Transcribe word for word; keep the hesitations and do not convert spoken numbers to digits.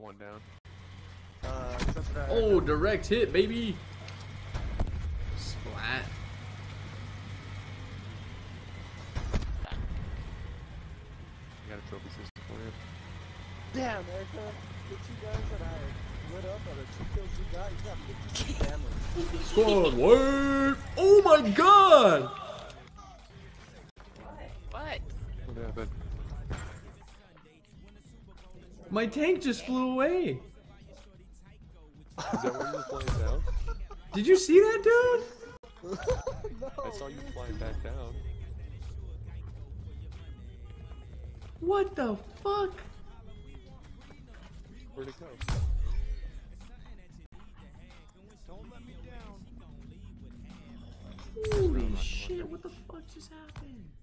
got one down. Uh, oh, direct hit, baby. Splat. I got a trophy system for you. Damn, Erica. The two guys that I lit up are the two kills you got. You got fifty-two families. Squad word. Oh my god. What? What happened? My tank just flew away. Is that where you were flying down? Did you see that, dude? No. I saw you flying back down. What the fuck? Where'd it go? Don't let me down. Holy shit, what the fuck just happened?